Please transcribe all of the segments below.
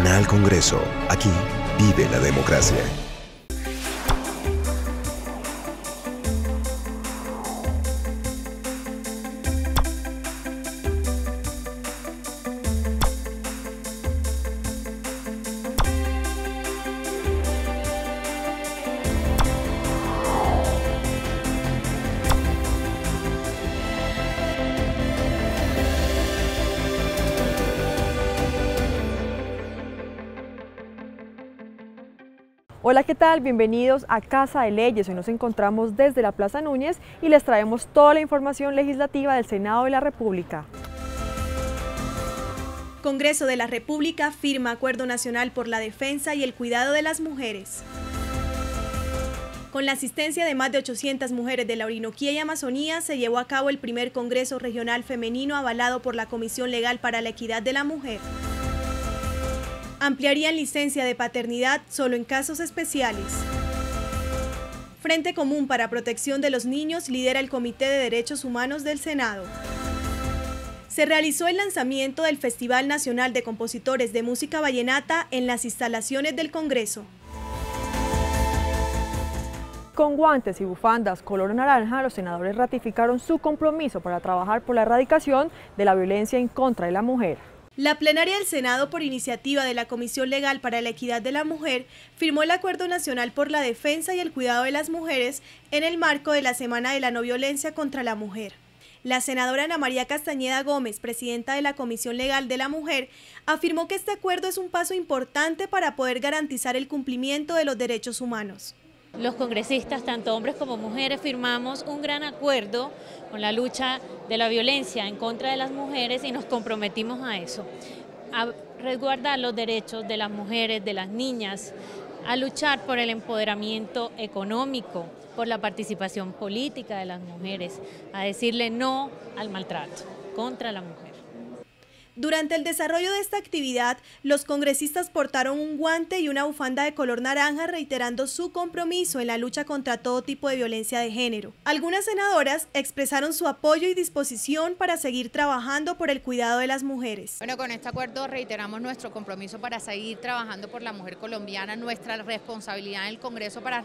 Mañana al Congreso. Aquí vive la democracia. Hola, ¿qué tal? Bienvenidos a Casa de Leyes. Hoy nos encontramos desde la Plaza Núñez y les traemos toda la información legislativa del Senado de la República. Congreso de la República firma Acuerdo Nacional por la Defensa y el Cuidado de las Mujeres. Con la asistencia de más de 800 mujeres de la Orinoquía y Amazonía, se llevó a cabo el primer Congreso Regional Femenino avalado por la Comisión Legal para la Equidad de la Mujer. Ampliarían licencia de paternidad solo en casos especiales. Frente Común para Protección de los Niños lidera el Comité de Derechos Humanos del Senado. Se realizó el lanzamiento del Festival Nacional de Compositores de Música Vallenata en las instalaciones del Congreso. Con guantes y bufandas color naranja, los senadores ratificaron su compromiso para trabajar por la erradicación de la violencia en contra de la mujer. La plenaria del Senado, por iniciativa de la Comisión Legal para la Equidad de la Mujer, firmó el Acuerdo Nacional por la Defensa y el Cuidado de las Mujeres en el marco de la Semana de la No Violencia contra la Mujer. La senadora Ana María Castañeda Gómez, presidenta de la Comisión Legal de la Mujer, afirmó que este acuerdo es un paso importante para poder garantizar el cumplimiento de los derechos humanos. Los congresistas, tanto hombres como mujeres, firmamos un gran acuerdo con la lucha de la violencia en contra de las mujeres y nos comprometimos a eso, a resguardar los derechos de las mujeres, de las niñas, a luchar por el empoderamiento económico, por la participación política de las mujeres, a decirle no al maltrato contra la mujer. Durante el desarrollo de esta actividad, los congresistas portaron un guante y una bufanda de color naranja, reiterando su compromiso en la lucha contra todo tipo de violencia de género. Algunas senadoras expresaron su apoyo y disposición para seguir trabajando por el cuidado de las mujeres. Bueno, con este acuerdo reiteramos nuestro compromiso para seguir trabajando por la mujer colombiana, nuestra responsabilidad en el Congreso para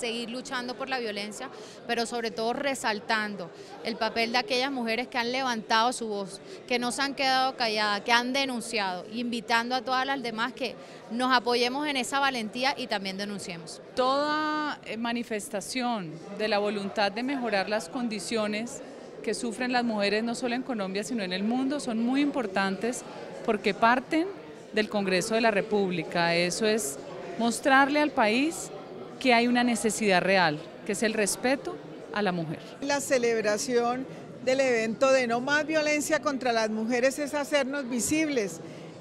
seguir luchando por la violencia, pero sobre todo resaltando el papel de aquellas mujeres que han levantado su voz, que no se han quedado calladas, que han denunciado, invitando a todas las demás que nos apoyemos en esa valentía y también denunciemos. Toda manifestación de la voluntad de mejorar las condiciones que sufren las mujeres no solo en Colombia sino en el mundo son muy importantes porque parten del Congreso de la República. Eso es mostrarle al país que hay una necesidad real, que es el respeto a la mujer. La celebración del evento de No Más Violencia contra las Mujeres es hacernos visibles,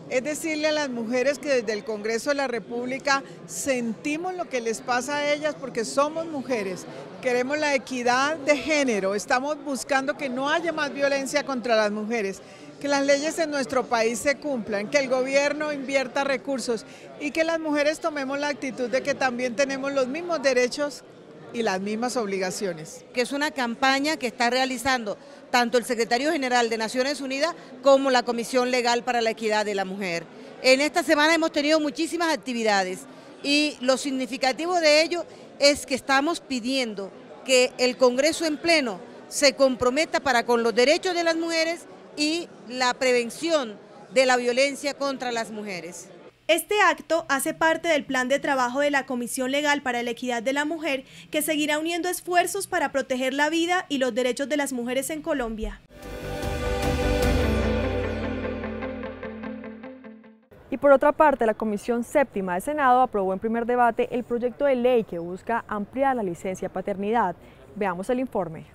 es decirle a las mujeres que desde el Congreso de la República sentimos lo que les pasa a ellas porque somos mujeres, queremos la equidad de género, estamos buscando que no haya más violencia contra las mujeres, que las leyes en nuestro país se cumplan, que el gobierno invierta recursos y que las mujeres tomemos la actitud de que también tenemos los mismos derechos y las mismas obligaciones. Que es una campaña que está realizando tanto el Secretario General de Naciones Unidas como la Comisión Legal para la Equidad de la Mujer. En esta semana hemos tenido muchísimas actividades y lo significativo de ello es que estamos pidiendo que el Congreso en pleno se comprometa para con los derechos de las mujeres y la prevención de la violencia contra las mujeres. Este acto hace parte del plan de trabajo de la Comisión Legal para la Equidad de la Mujer, que seguirá uniendo esfuerzos para proteger la vida y los derechos de las mujeres en Colombia. Y por otra parte, la Comisión Séptima del Senado aprobó en primer debate el proyecto de ley que busca ampliar la licencia de paternidad. Veamos el informe.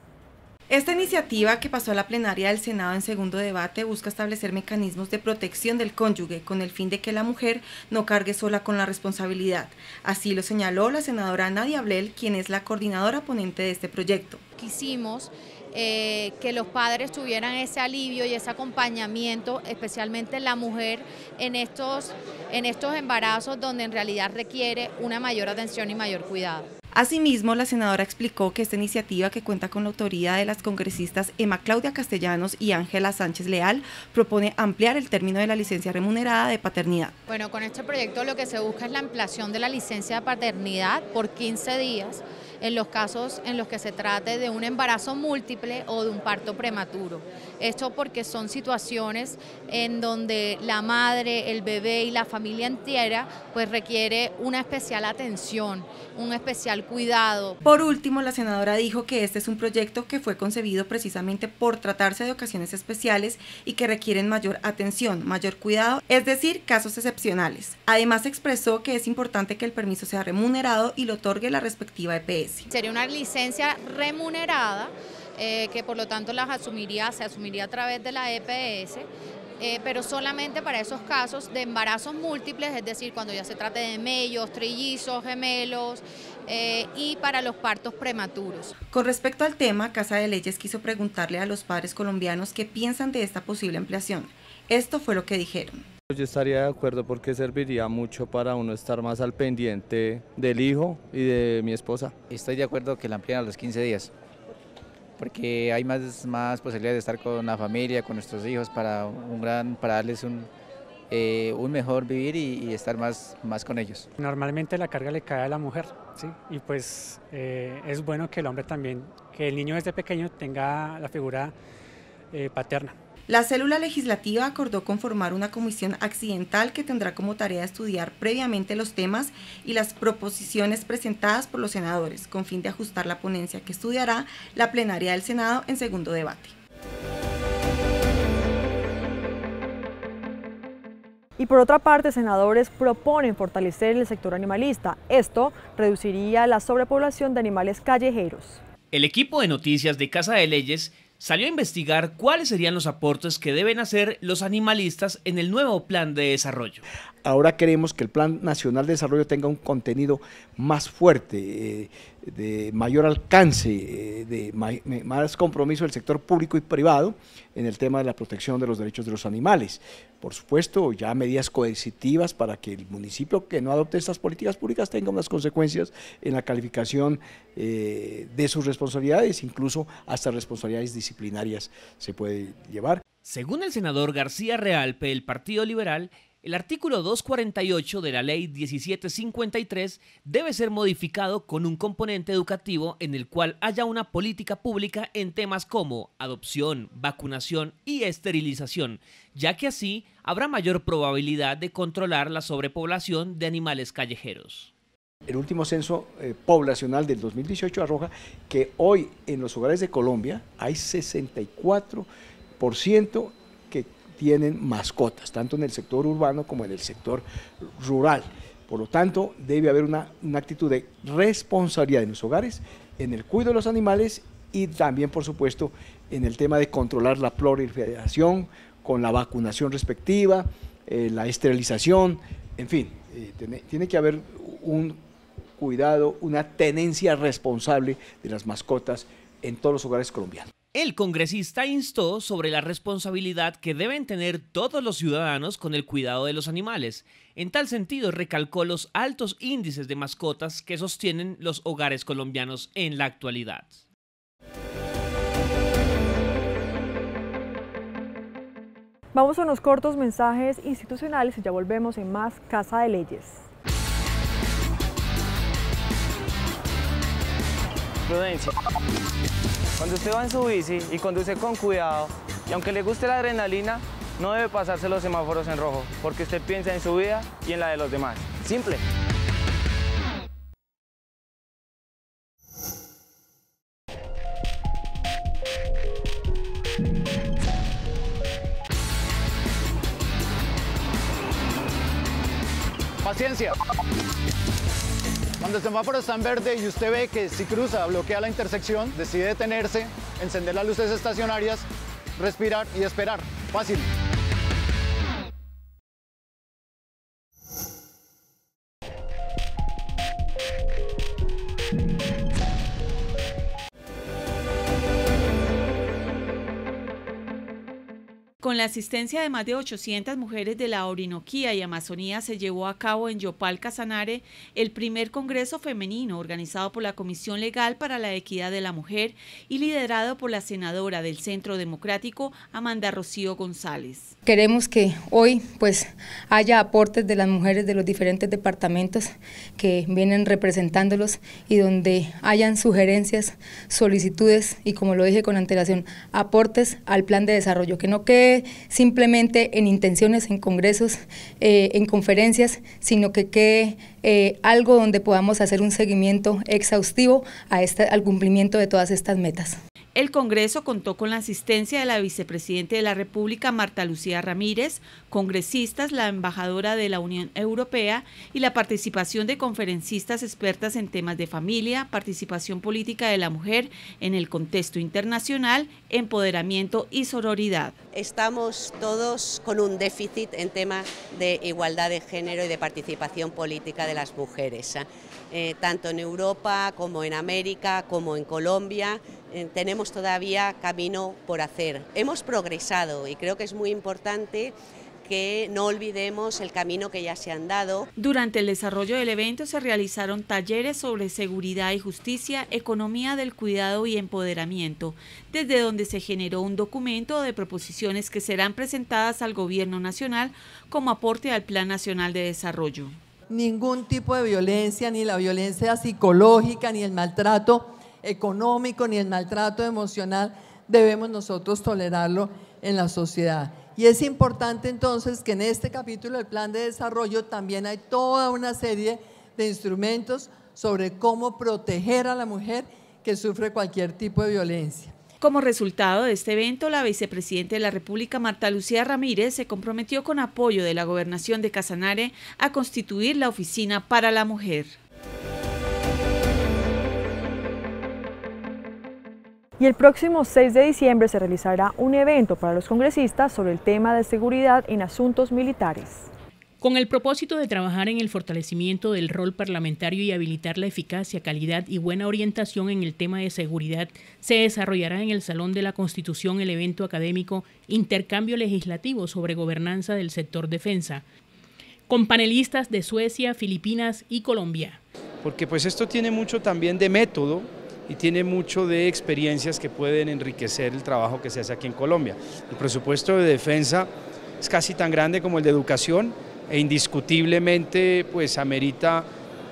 Esta iniciativa, que pasó a la plenaria del Senado en segundo debate, busca establecer mecanismos de protección del cónyuge con el fin de que la mujer no cargue sola con la responsabilidad. Así lo señaló la senadora Nadia Blel, quien es la coordinadora ponente de este proyecto. Quisimos que los padres tuvieran ese alivio y ese acompañamiento, especialmente la mujer, en estos embarazos donde en realidad requiere una mayor atención y mayor cuidado. Asimismo, la senadora explicó que esta iniciativa, que cuenta con la autoría de las congresistas Emma Claudia Castellanos y Ángela Sánchez Leal, propone ampliar el término de la licencia remunerada de paternidad. Bueno, con este proyecto lo que se busca es la ampliación de la licencia de paternidad por 15 días en los casos en los que se trate de un embarazo múltiple o de un parto prematuro. Esto porque son situaciones en donde la madre, el bebé y la familia entera pues requiere una especial atención, un especial cuidado. Por último, la senadora dijo que este es un proyecto que fue concebido precisamente por tratarse de ocasiones especiales y que requieren mayor atención, mayor cuidado, es decir, casos excepcionales. Además, expresó que es importante que el permiso sea remunerado y lo otorgue la respectiva EPS. Sería una licencia remunerada que por lo tanto se asumiría a través de la EPS, pero solamente para esos casos de embarazos múltiples, es decir, cuando ya se trate de mellos, trillizos, gemelos, y para los partos prematuros. Con respecto al tema, Casa de Leyes quiso preguntarle a los padres colombianos qué piensan de esta posible ampliación. Esto fue lo que dijeron. Yo estaría de acuerdo porque serviría mucho para uno estar más al pendiente del hijo y de mi esposa. Estoy de acuerdo que la amplíen a los 15 días, porque hay más posibilidades de estar con la familia, con nuestros hijos, para darles un mejor vivir y estar más con ellos. Normalmente la carga le cae a la mujer, ¿sí? Y pues es bueno que el hombre también, que el niño desde pequeño tenga la figura paterna. La célula legislativa acordó conformar una comisión accidental que tendrá como tarea estudiar previamente los temas y las proposiciones presentadas por los senadores, con fin de ajustar la ponencia que estudiará la plenaria del Senado en segundo debate. Y por otra parte, senadores proponen fortalecer el sector animalista. Esto reduciría la sobrepoblación de animales callejeros. El equipo de noticias de Casa de Leyes salió a investigar cuáles serían los aportes que deben hacer los animalistas en el nuevo plan de desarrollo. Ahora queremos que el Plan Nacional de Desarrollo tenga un contenido más fuerte, de mayor alcance, de más compromiso del sector público y privado en el tema de la protección de los derechos de los animales. Por supuesto, ya medidas coercitivas para que el municipio que no adopte estas políticas públicas tenga unas consecuencias en la calificación de sus responsabilidades, incluso hasta responsabilidades disciplinarias se puede llevar. Según el senador García Realpe del Partido Liberal, el artículo 248 de la Ley 1753 debe ser modificado con un componente educativo en el cual haya una política pública en temas como adopción, vacunación y esterilización, ya que así habrá mayor probabilidad de controlar la sobrepoblación de animales callejeros. El último censo poblacional del 2018 arroja que hoy en los hogares de Colombia hay 64% que tienen mascotas, tanto en el sector urbano como en el sector rural. Por lo tanto, debe haber una actitud de responsabilidad en los hogares, en el cuidado de los animales y también, por supuesto, en el tema de controlar la proliferación con la vacunación respectiva, la esterilización, en fin, tiene que haber un cuidado, una tenencia responsable de las mascotas en todos los hogares colombianos. El congresista instó sobre la responsabilidad que deben tener todos los ciudadanos con el cuidado de los animales. En tal sentido, recalcó los altos índices de mascotas que sostienen los hogares colombianos en la actualidad. Vamos a unos cortos mensajes institucionales y ya volvemos en más Casa de Leyes. Prudencia. Cuando usted va en su bici y conduce con cuidado, y aunque le guste la adrenalina, no debe pasarse los semáforos en rojo, porque usted piensa en su vida y en la de los demás. Simple. Paciencia. Cuando el semáforo está en verde y usted ve que si cruza, bloquea la intersección, decide detenerse, encender las luces estacionarias, respirar y esperar. Fácil. Con la asistencia de más de 800 mujeres de la Orinoquía y Amazonía se llevó a cabo en Yopal, Casanare, el primer Congreso Femenino organizado por la Comisión Legal para la Equidad de la Mujer y liderado por la senadora del Centro Democrático, Amanda Rocío González. Queremos que hoy pues haya aportes de las mujeres de los diferentes departamentos que vienen representándolos y donde hayan sugerencias, solicitudes y, como lo dije con antelación, aportes al plan de desarrollo, que no quede simplemente en intenciones, en congresos, en conferencias, sino que quede algo donde podamos hacer un seguimiento exhaustivo al cumplimiento de todas estas metas. El Congreso contó con la asistencia de la vicepresidenta de la República, Marta Lucía Ramírez, congresistas, la embajadora de la Unión Europea y la participación de conferencistas expertas en temas de familia, participación política de la mujer en el contexto internacional, empoderamiento y sororidad. Estamos todos con un déficit en tema de igualdad de género y de participación política de las mujeres, tanto en Europa como en América, como en Colombia. Tenemos todavía camino por hacer. Hemos progresado y creo que es muy importante que no olvidemos el camino que ya se han dado. Durante el desarrollo del evento se realizaron talleres sobre seguridad y justicia, economía del cuidado y empoderamiento, desde donde se generó un documento de proposiciones que serán presentadas al Gobierno Nacional como aporte al Plan Nacional de Desarrollo. Ningún tipo de violencia, ni la violencia psicológica, ni el maltrato económico, ni el maltrato emocional, debemos nosotros tolerarlo en la sociedad. Y es importante entonces que en este capítulo del Plan de Desarrollo también hay toda una serie de instrumentos sobre cómo proteger a la mujer que sufre cualquier tipo de violencia. Como resultado de este evento, la vicepresidenta de la República, Marta Lucía Ramírez, se comprometió con apoyo de la Gobernación de Casanare a constituir la Oficina para la Mujer. Y el próximo 6 de diciembre se realizará un evento para los congresistas sobre el tema de seguridad en asuntos militares. Con el propósito de trabajar en el fortalecimiento del rol parlamentario y habilitar la eficacia, calidad y buena orientación en el tema de seguridad, se desarrollará en el Salón de la Constitución el evento académico Intercambio Legislativo sobre Gobernanza del Sector Defensa, con panelistas de Suecia, Filipinas y Colombia. Porque pues esto tiene mucho también de método, y tiene mucho de experiencias que pueden enriquecer el trabajo que se hace aquí en Colombia. El presupuesto de defensa es casi tan grande como el de educación e indiscutiblemente pues amerita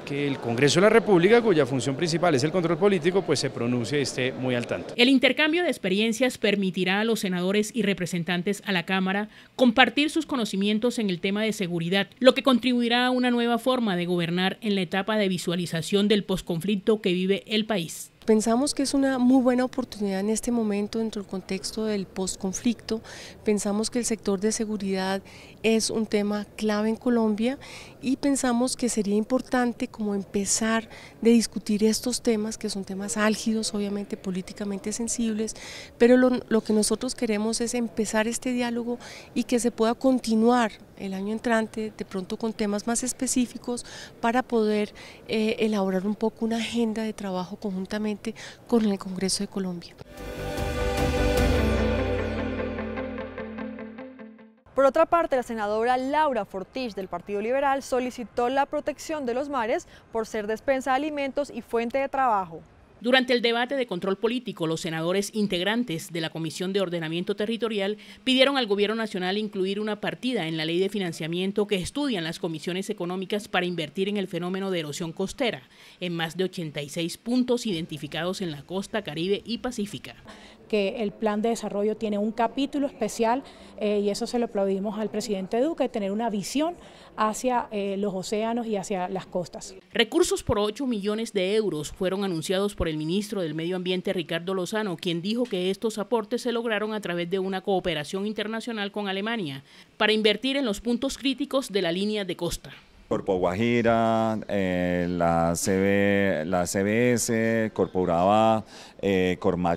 que el Congreso de la República, cuya función principal es el control político, pues se pronuncie y esté muy al tanto. El intercambio de experiencias permitirá a los senadores y representantes a la Cámara compartir sus conocimientos en el tema de seguridad, lo que contribuirá a una nueva forma de gobernar en la etapa de visualización del posconflicto que vive el país. Pensamos que es una muy buena oportunidad en este momento dentro del contexto del posconflicto. Pensamos que el sector de seguridad es un tema clave en Colombia y pensamos que sería importante como empezar de discutir estos temas, que son temas álgidos, obviamente políticamente sensibles, pero lo que nosotros queremos es empezar este diálogo y que se pueda continuar el año entrante, de pronto con temas más específicos, para poder elaborar un poco una agenda de trabajo conjuntamente con el Congreso de Colombia. Por otra parte, la senadora Laura Fortich del Partido Liberal solicitó la protección de los mares por ser despensa de alimentos y fuente de trabajo. Durante el debate de control político, los senadores integrantes de la Comisión de Ordenamiento Territorial pidieron al Gobierno Nacional incluir una partida en la Ley de Financiamiento que estudian las comisiones económicas para invertir en el fenómeno de erosión costera, en más de 86 puntos identificados en la costa Caribe y Pacífica. Que el plan de desarrollo tiene un capítulo especial y eso se lo aplaudimos al presidente Duque, tener una visión hacia los océanos y hacia las costas. Recursos por 8 millones de euros fueron anunciados por el ministro del Medio Ambiente, Ricardo Lozano, quien dijo que estos aportes se lograron a través de una cooperación internacional con Alemania para invertir en los puntos críticos de la línea de costa. Corpoguajira, la CBS, Corpo Urabá,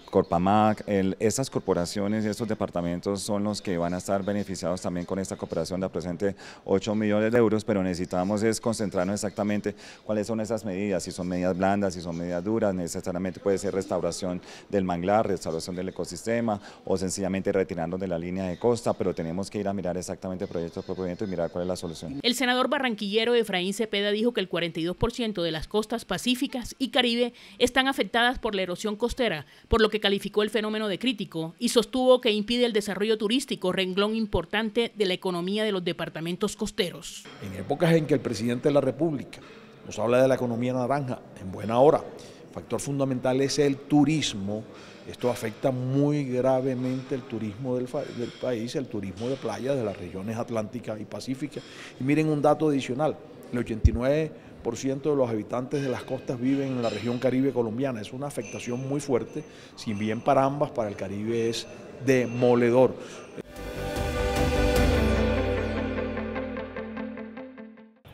Corpamac, estas corporaciones y estos departamentos son los que van a estar beneficiados también con esta cooperación de presente 8 millones de euros, pero necesitamos es concentrarnos exactamente cuáles son esas medidas, si son medidas blandas, si son medidas duras, necesariamente puede ser restauración del manglar, restauración del ecosistema o sencillamente retirarnos de la línea de costa, pero tenemos que ir a mirar exactamente proyecto por proyecto y mirar cuál es la solución. El senador barranquillero Efraín Cepeda dijo que el 42% de las costas pacíficas y Caribe están afectadas por la erosión costera, por lo que calificó el fenómeno de crítico y sostuvo que impide el desarrollo turístico, renglón importante de la economía de los departamentos costeros. En épocas en que el presidente de la República nos habla de la economía naranja, en buena hora, factor fundamental es el turismo. Esto afecta muy gravemente el turismo del país, el turismo de playas de las regiones atlánticas y pacíficas. Y miren un dato adicional, el 89% de los habitantes de las costas viven en la región Caribe colombiana. Es una afectación muy fuerte, si bien para ambas, para el Caribe es demoledor.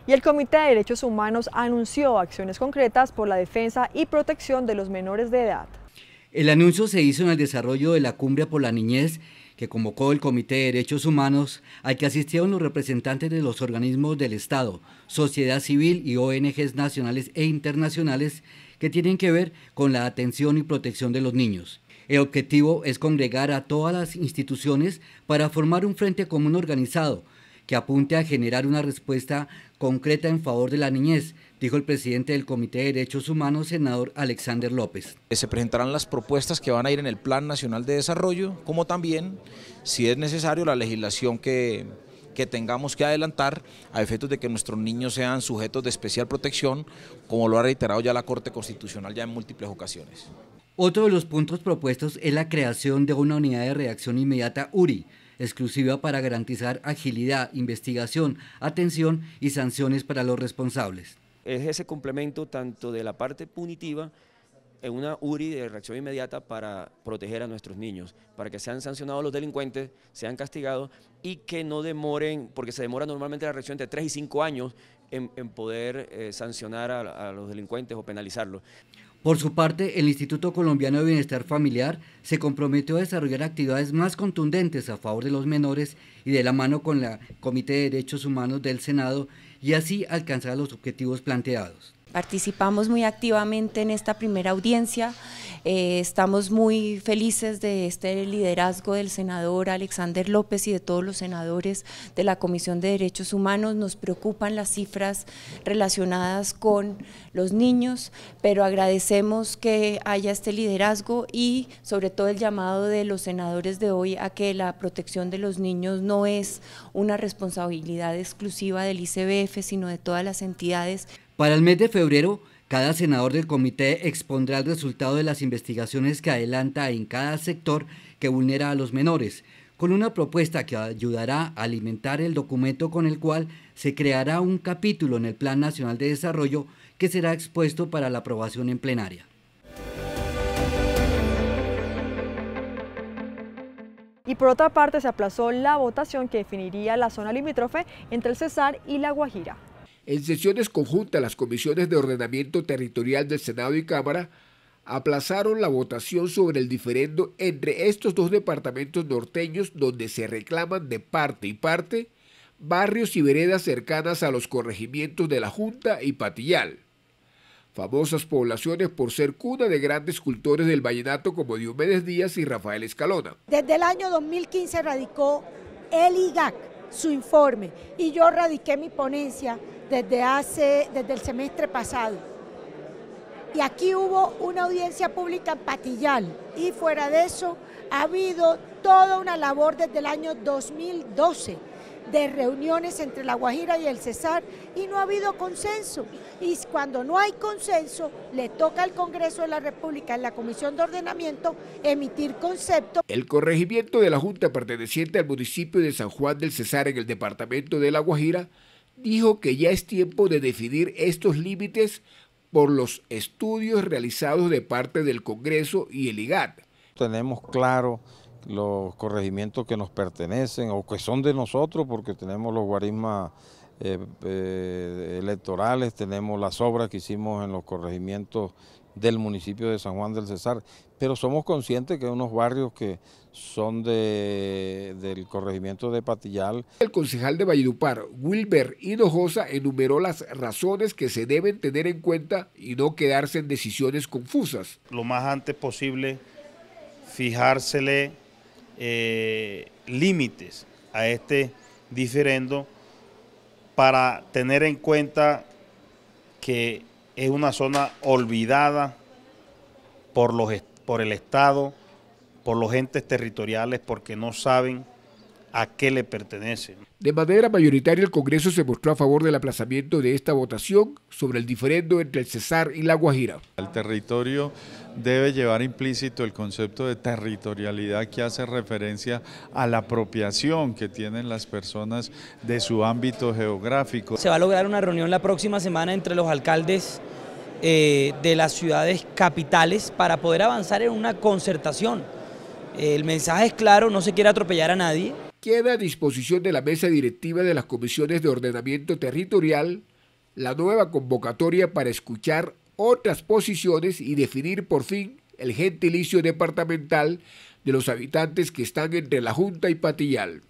Y el Comité de Derechos Humanos anunció acciones concretas por la defensa y protección de los menores de edad. El anuncio se hizo en el desarrollo de la Cumbre por la Niñez, que convocó el Comité de Derechos Humanos, al que asistieron los representantes de los organismos del Estado, sociedad civil y ONGs nacionales e internacionales que tienen que ver con la atención y protección de los niños. El objetivo es congregar a todas las instituciones para formar un frente común organizado que apunte a generar una respuesta concreta en favor de la niñez, dijo el presidente del Comité de Derechos Humanos, senador Alexander López. Se presentarán las propuestas que van a ir en el Plan Nacional de Desarrollo, como también, si es necesario, la legislación que tengamos que adelantar a efectos de que nuestros niños sean sujetos de especial protección, como lo ha reiterado ya la Corte Constitucional ya en múltiples ocasiones. Otro de los puntos propuestos es la creación de una unidad de reacción inmediata URI, exclusiva para garantizar agilidad, investigación, atención y sanciones para los responsables. Es ese complemento tanto de la parte punitiva, en una URI de reacción inmediata para proteger a nuestros niños, para que sean sancionados los delincuentes, sean castigados y que no demoren, porque se demora normalmente la reacción entre 3 y 5 años en poder sancionar a los delincuentes o penalizarlos. Por su parte, el Instituto Colombiano de Bienestar Familiar se comprometió a desarrollar actividades más contundentes a favor de los menores y de la mano con el Comité de Derechos Humanos del Senado y así alcanzar los objetivos planteados. Participamos muy activamente en esta primera audiencia, estamos muy felices de este liderazgo del senador Alexander López y de todos los senadores de la Comisión de Derechos Humanos. Nos preocupan las cifras relacionadas con los niños, pero agradecemos que haya este liderazgo y sobre todo el llamado de los senadores de hoy a que la protección de los niños no es una responsabilidad exclusiva del ICBF, sino de todas las entidades. Para el mes de febrero, cada senador del comité expondrá el resultado de las investigaciones que adelanta en cada sector que vulnera a los menores, con una propuesta que ayudará a alimentar el documento con el cual se creará un capítulo en el Plan Nacional de Desarrollo que será expuesto para la aprobación en plenaria. Y por otra parte, se aplazó la votación que definiría la zona limítrofe entre el Cesar y la Guajira. En sesiones conjuntas, las comisiones de ordenamiento territorial del Senado y Cámara aplazaron la votación sobre el diferendo entre estos dos departamentos norteños donde se reclaman de parte y parte barrios y veredas cercanas a los corregimientos de la Junta y Patillal, famosas poblaciones por ser cuna de grandes cultores del vallenato como Diomedes Díaz y Rafael Escalona. Desde el año 2015 radicó el IGAC su informe y yo radiqué mi ponencia desde el semestre pasado, y aquí hubo una audiencia pública en Patillal y fuera de eso ha habido toda una labor desde el año 2012 de reuniones entre la Guajira y el Cesar y no ha habido consenso, y cuando no hay consenso le toca al Congreso de la República en la Comisión de Ordenamiento emitir concepto. El corregimiento de la Junta perteneciente al municipio de San Juan del Cesar en el departamento de la Guajira dijo que ya es tiempo de definir estos límites por los estudios realizados de parte del Congreso y el IGAT. Tenemos claro los corregimientos que nos pertenecen o que son de nosotros porque tenemos los guarismas electorales, tenemos las obras que hicimos en los corregimientos del municipio de San Juan del Cesar, pero somos conscientes que hay unos barrios que son del corregimiento de Patillal. El concejal de Valledupar, Wilber Hinojosa, enumeró las razones que se deben tener en cuenta y no quedarse en decisiones confusas. Lo más antes posible, fijársele límites a este diferendo para tener en cuenta que es una zona olvidada por el Estado, por los entes territoriales, porque no saben a qué le pertenece. De manera mayoritaria, el Congreso se mostró a favor del aplazamiento de esta votación sobre el diferendo entre el Cesar y la Guajira. El territorio debe llevar implícito el concepto de territorialidad que hace referencia a la apropiación que tienen las personas de su ámbito geográfico. Se va a lograr una reunión la próxima semana entre los alcaldes de las ciudades capitales para poder avanzar en una concertación. El mensaje es claro, no se quiere atropellar a nadie. Queda a disposición de la mesa directiva de las comisiones de ordenamiento territorial la nueva convocatoria para escuchar otras posiciones y definir por fin el gentilicio departamental de los habitantes que están entre la Junta y Patillal.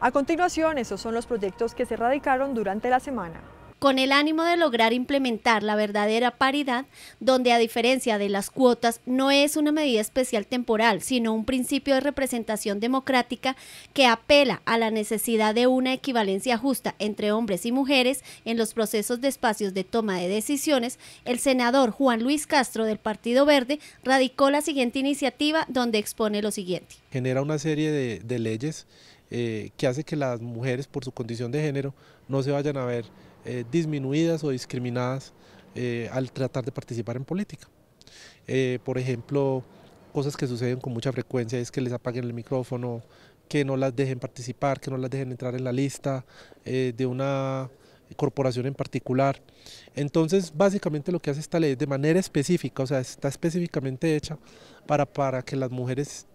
A continuación, esos son los proyectos que se radicaron durante la semana. Con el ánimo de lograr implementar la verdadera paridad, donde a diferencia de las cuotas no es una medida especial temporal, sino un principio de representación democrática que apela a la necesidad de una equivalencia justa entre hombres y mujeres en los procesos de espacios de toma de decisiones, el senador Juan Luis Castro del Partido Verde radicó la siguiente iniciativa donde expone lo siguiente. Genera una serie de leyes que hace que las mujeres por su condición de género no se vayan a ver disminuidas o discriminadas al tratar de participar en política. Por ejemplo, cosas que suceden con mucha frecuencia es que les apaguen el micrófono, que no las dejen participar, que no las dejen entrar en la lista de una corporación en particular. Entonces, básicamente lo que hace esta ley es de manera específica, o sea, está específicamente hecha para que las mujeres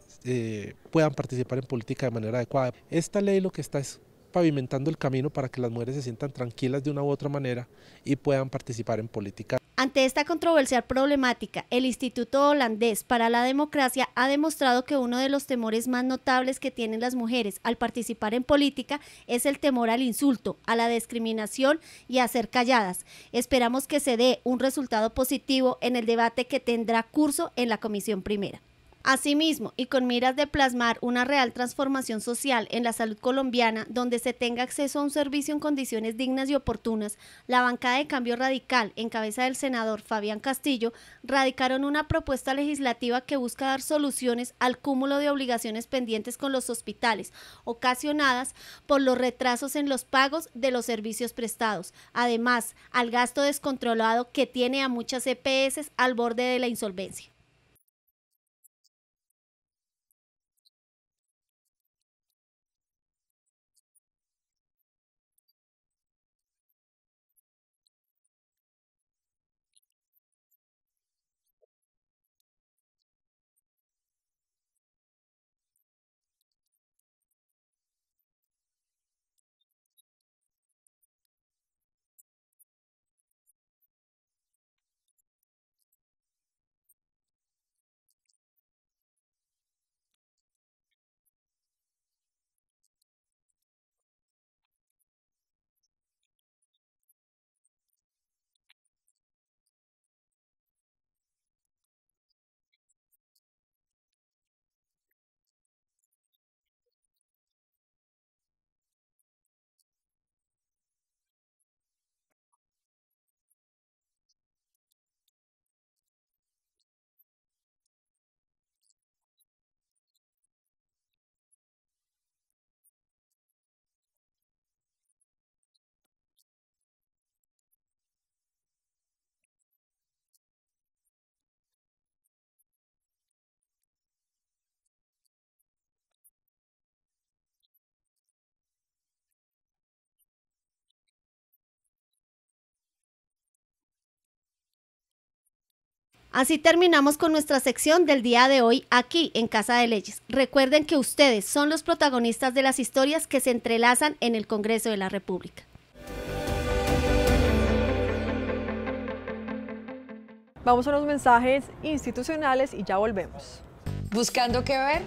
puedan participar en política de manera adecuada. Esta ley lo que está es pavimentando el camino para que las mujeres se sientan tranquilas de una u otra manera y puedan participar en política. Ante esta controversial problemática, el Instituto Holandés para la Democracia ha demostrado que uno de los temores más notables que tienen las mujeres al participar en política es el temor al insulto, a la discriminación y a ser calladas. Esperamos que se dé un resultado positivo en el debate que tendrá curso en la Comisión Primera. Asimismo, y con miras de plasmar una real transformación social en la salud colombiana, donde se tenga acceso a un servicio en condiciones dignas y oportunas, la bancada de Cambio Radical, en cabeza del senador Fabián Castillo, radicaron una propuesta legislativa que busca dar soluciones al cúmulo de obligaciones pendientes con los hospitales, ocasionadas por los retrasos en los pagos de los servicios prestados, además al gasto descontrolado que tiene a muchas EPS al borde de la insolvencia. Así terminamos con nuestra sección del día de hoy aquí en Casa de Leyes. Recuerden que ustedes son los protagonistas de las historias que se entrelazan en el Congreso de la República. Vamos a los mensajes institucionales y ya volvemos. ¿Buscando qué ver?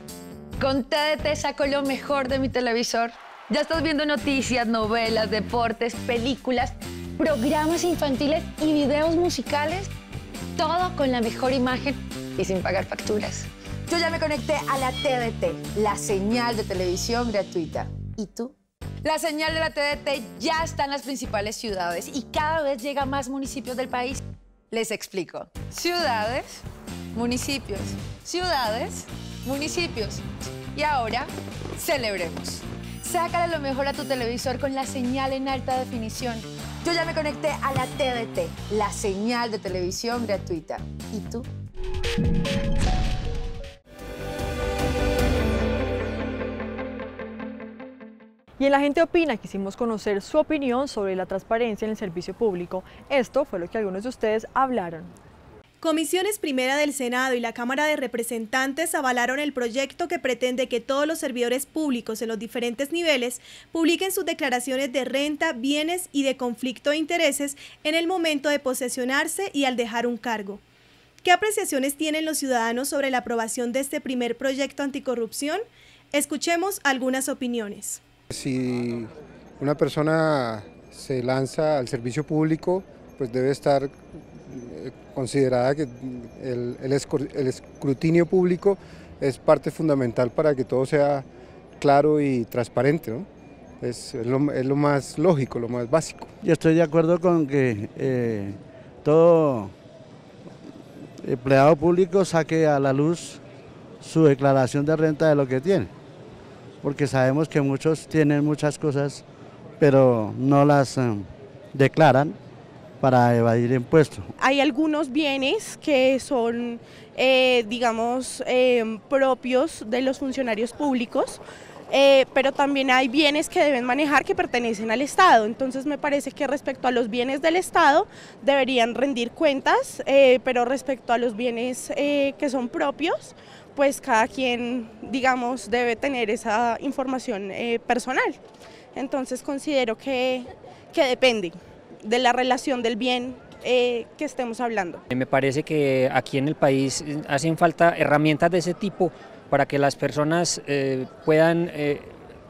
Con TDT saco lo mejor de mi televisor. Ya estás viendo noticias, novelas, deportes, películas, programas infantiles y videos musicales. Todo con la mejor imagen y sin pagar facturas. Yo ya me conecté a la TDT, la señal de televisión gratuita. ¿Y tú? La señal de la TDT ya está en las principales ciudades y cada vez llega a más municipios del país. Les explico. Ciudades, municipios, ciudades, municipios. Y ahora, celebremos. Sácale lo mejor a tu televisor con la señal en alta definición. Yo ya me conecté a la TDT, la señal de televisión gratuita. ¿Y tú? Y en La Gente Opina quisimos conocer su opinión sobre la transparencia en el servicio público. Esto fue lo que algunos de ustedes hablaron. Comisiones Primera del Senado y la Cámara de Representantes avalaron el proyecto que pretende que todos los servidores públicos en los diferentes niveles publiquen sus declaraciones de renta, bienes y de conflicto de intereses en el momento de posesionarse y al dejar un cargo. ¿Qué apreciaciones tienen los ciudadanos sobre la aprobación de este primer proyecto anticorrupción? Escuchemos algunas opiniones. Si una persona se lanza al servicio público, pues debe estar considerada que el escrutinio público es parte fundamental para que todo sea claro y transparente, ¿no? Es lo más lógico, lo más básico. Yo estoy de acuerdo con que todo empleado público saque a la luz su declaración de renta de lo que tiene, porque sabemos que muchos tienen muchas cosas, pero no las declaran para evadir impuestos. Hay algunos bienes que son, digamos, propios de los funcionarios públicos, pero también hay bienes que deben manejar que pertenecen al Estado. Entonces me parece que respecto a los bienes del Estado deberían rendir cuentas, pero respecto a los bienes que son propios, pues cada quien, digamos, debe tener esa información personal. Entonces considero que depende de la relación del bien que estemos hablando. Me parece que aquí en el país hacen falta herramientas de ese tipo para que las personas puedan,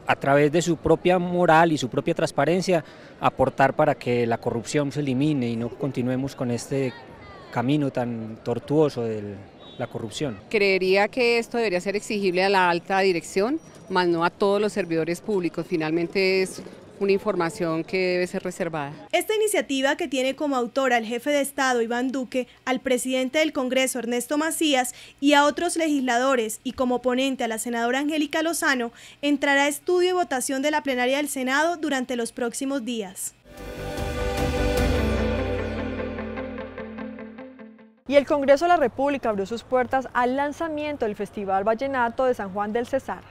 a través de su propia moral y su propia transparencia, aportar para que la corrupción se elimine y no continuemos con este camino tan tortuoso de la corrupción. Creería que esto debería ser exigible a la alta dirección, más no a todos los servidores públicos. Finalmente es una información que debe ser reservada. Esta iniciativa, que tiene como autora al jefe de Estado Iván Duque, al presidente del Congreso Ernesto Macías y a otros legisladores, y como ponente a la senadora Angélica Lozano, entrará a estudio y votación de la plenaria del Senado durante los próximos días. Y el Congreso de la República abrió sus puertas al lanzamiento del Festival Vallenato de San Juan del Cesar.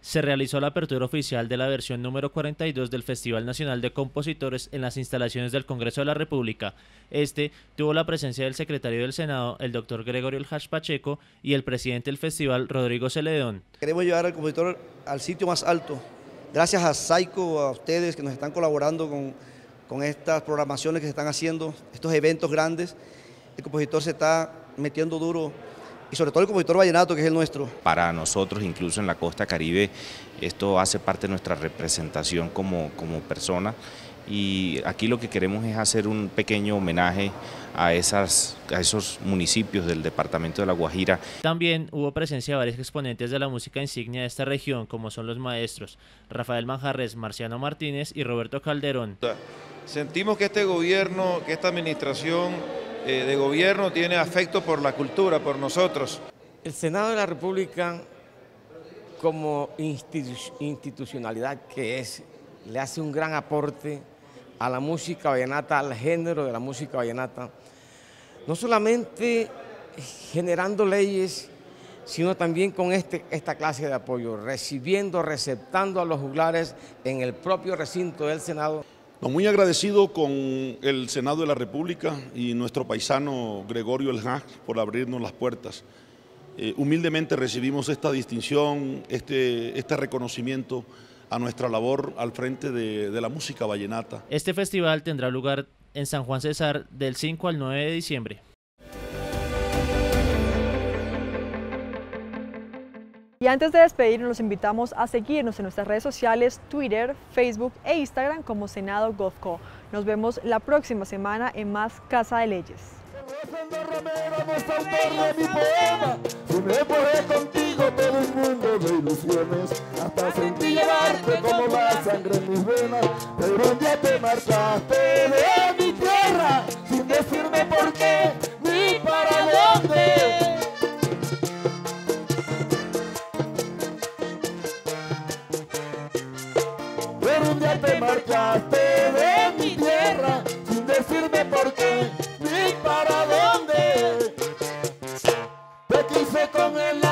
Se realizó la apertura oficial de la versión número 42 del Festival Nacional de Compositores en las instalaciones del Congreso de la República. Este tuvo la presencia del secretario del Senado, el doctor Gregorio Elhache Pacheco, y el presidente del festival, Rodrigo Celedón. Queremos llevar al compositor al sitio más alto. Gracias a Saico, a ustedes que nos están colaborando con estas programaciones que se están haciendo, estos eventos grandes. El compositor se está metiendo duro, y sobre todo el compositor vallenato, que es el nuestro. Para nosotros, incluso en la costa Caribe, esto hace parte de nuestra representación como persona, y aquí lo que queremos es hacer un pequeño homenaje a esos municipios del departamento de La Guajira. También hubo presencia de varios exponentes de la música insignia de esta región, como son los maestros Rafael Manjarres, Marciano Martínez y Roberto Calderón. Sentimos que este gobierno, que esta administración de gobierno tiene afecto por la cultura, por nosotros. El Senado de la República, como institucionalidad que es, le hace un gran aporte a la música vallenata, al género de la música vallenata, no solamente generando leyes, sino también con esta clase de apoyo, recibiendo, receptando a los juglares en el propio recinto del Senado. Muy agradecido con el Senado de la República y nuestro paisano Gregorio Elhache por abrirnos las puertas. Humildemente recibimos esta distinción, este reconocimiento a nuestra labor al frente de la música vallenata. Este festival tendrá lugar en San Juan Cesar del 5 al 9 de diciembre. Y antes de despedirnos, los invitamos a seguirnos en nuestras redes sociales, Twitter, Facebook e Instagram como Senado GovCo. Nos vemos la próxima semana en más Casa de Leyes. Te marchaste de mi tierra sin decirme por qué ni para dónde. Te quise con el